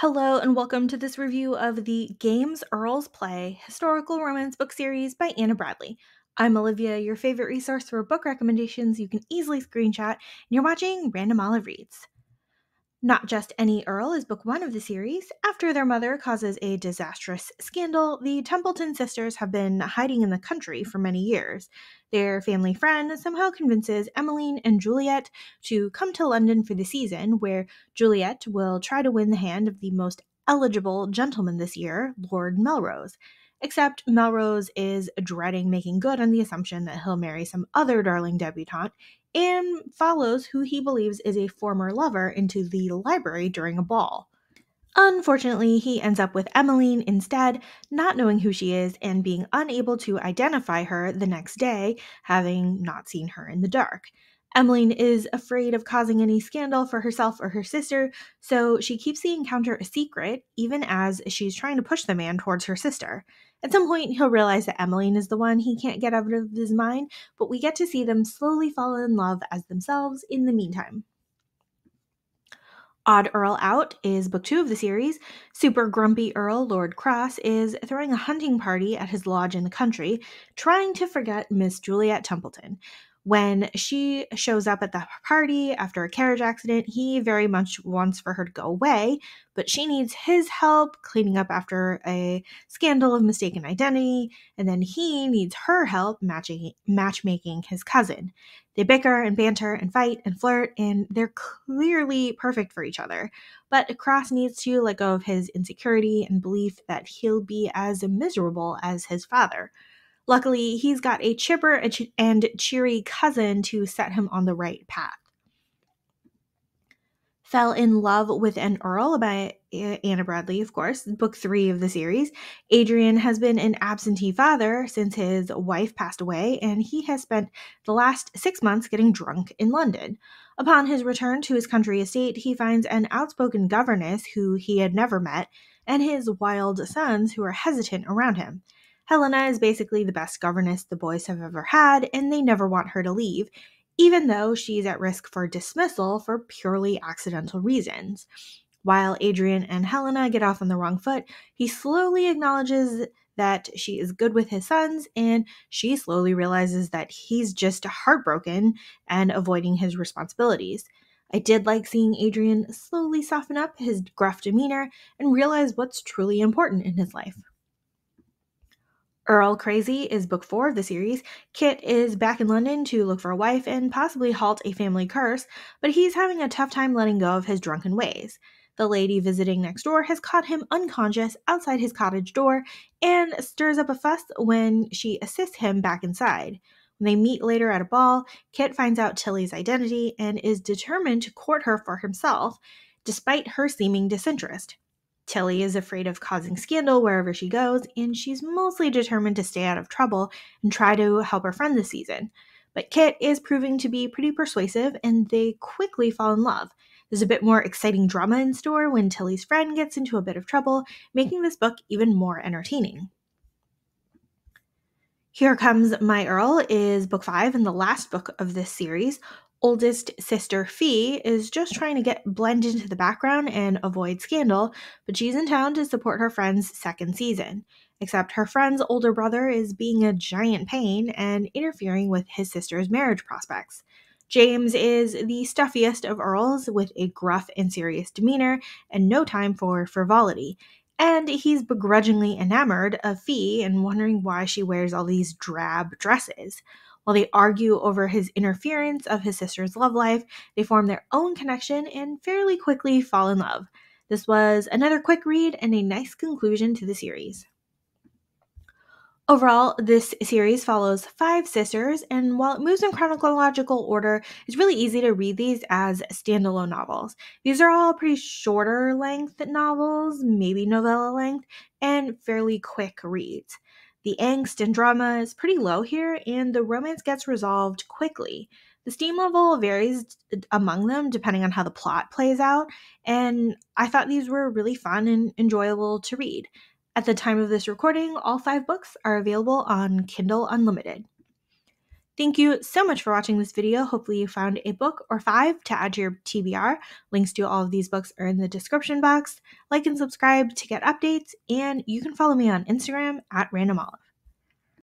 Hello and welcome to this review of the Games Earls Play historical romance book series by Anna Bradley. I'm Olivia, your favorite resource for book recommendations you can easily screenshot, and you're watching Random Olive Reads. Not Just Any Earl is book one of the series. After their mother causes a disastrous scandal, the Templeton sisters have been hiding in the country for many years. Their family friend somehow convinces Emmeline and Juliet to come to London for the season, where Juliet will try to win the hand of the most eligible gentleman this year, Lord Melrose. Except Melrose is dreading making good on the assumption that he'll marry some other darling debutante, and follows who he believes is a former lover into the library during a ball. Unfortunately, he ends up with Emmeline instead, not knowing who she is and being unable to identify her the next day, having not seen her in the dark. Emmeline is afraid of causing any scandal for herself or her sister, so she keeps the encounter a secret, even as she's trying to push the man towards her sister. At some point, he'll realize that Emmeline is the one he can't get out of his mind, but we get to see them slowly fall in love as themselves in the meantime. Odd Earl Out is book two of the series. Super grumpy Earl Lord Cross is throwing a hunting party at his lodge in the country, trying to forget Miss Juliet Templeton. When she shows up at the party after a carriage accident, he very much wants for her to go away, but she needs his help cleaning up after a scandal of mistaken identity, and then he needs her help matchmaking his cousin. They bicker and banter and fight and flirt, and they're clearly perfect for each other. But Cross needs to let go of his insecurity and belief that he'll be as miserable as his father. Luckily, he's got a chipper and cheery cousin to set him on the right path. Fell in Love with an Earl by Anna Bradley, of course, book three of the series. Adrian has been an absentee father since his wife passed away, and he has spent the last 6 months getting drunk in London. Upon his return to his country estate, he finds an outspoken governess who he had never met, and his wild sons who are hesitant around him. Helena is basically the best governess the boys have ever had, and they never want her to leave, even though she's at risk for dismissal for purely accidental reasons. While Adrian and Helena get off on the wrong foot, he slowly acknowledges that she is good with his sons, and she slowly realizes that he's just heartbroken and avoiding his responsibilities. I did like seeing Adrian slowly soften up his gruff demeanor and realize what's truly important in his life. Earl Crazy is book four of the series. Kit is back in London to look for a wife and possibly halt a family curse, but he's having a tough time letting go of his drunken ways. The lady visiting next door has caught him unconscious outside his cottage door and stirs up a fuss when she assists him back inside. When they meet later at a ball, Kit finds out Tilly's identity and is determined to court her for himself, despite her seeming disinterest. Tilly is afraid of causing scandal wherever she goes, and she's mostly determined to stay out of trouble and try to help her friend this season. But Kit is proving to be pretty persuasive, and they quickly fall in love. There's a bit more exciting drama in store when Tilly's friend gets into a bit of trouble, making this book even more entertaining. Here Comes My Earl is book five and the last book of this series. Oldest sister Fee is just trying to blend into the background and avoid scandal, but she's in town to support her friend's second season. Except her friend's older brother is being a giant pain and interfering with his sister's marriage prospects. James is the stuffiest of earls with a gruff and serious demeanor and no time for frivolity, and he's begrudgingly enamored of Fee and wondering why she wears all these drab dresses. While they argue over his interference of his sister's love life, they form their own connection and fairly quickly fall in love. This was another quick read and a nice conclusion to the series. Overall, this series follows five sisters, and while it moves in chronological order, it's really easy to read these as standalone novels. These are all pretty shorter length novels, maybe novella length, and fairly quick reads. The angst and drama is pretty low here, and the romance gets resolved quickly. The steam level varies among them depending on how the plot plays out, and I thought these were really fun and enjoyable to read. At the time of this recording, all five books are available on Kindle Unlimited. Thank you so much for watching this video. Hopefully you found a book or five to add to your TBR. Links to all of these books are in the description box. Like and subscribe to get updates, and you can follow me on Instagram at Random Olive.